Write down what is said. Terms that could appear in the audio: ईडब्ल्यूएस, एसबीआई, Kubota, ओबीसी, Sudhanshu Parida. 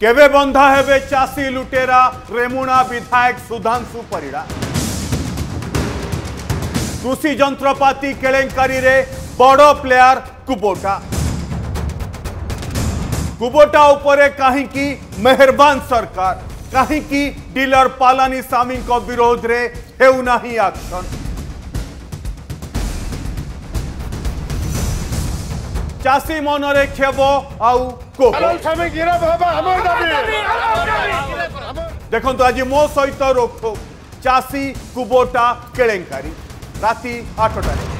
केवे बंधा हेबे चाषी लुटेरा रेमुणा विधायक सुधांशु परिड़ा। कृषि जंत्रपाती केलेंकारी रे बड़ो प्लेयर कुबोटा। कुबोटा उपरे कहीं की मेहरबान सरकार, कहीं की डीलर पालानी सामी को विरोध रे हेउना ही एक्शन। चाषी मन रे खेब आउ देखो आज मो सहित रोकठोक चाषी कुबोटा केलेंकारी राति 8 बजे।